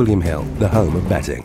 William Hill, the home of betting.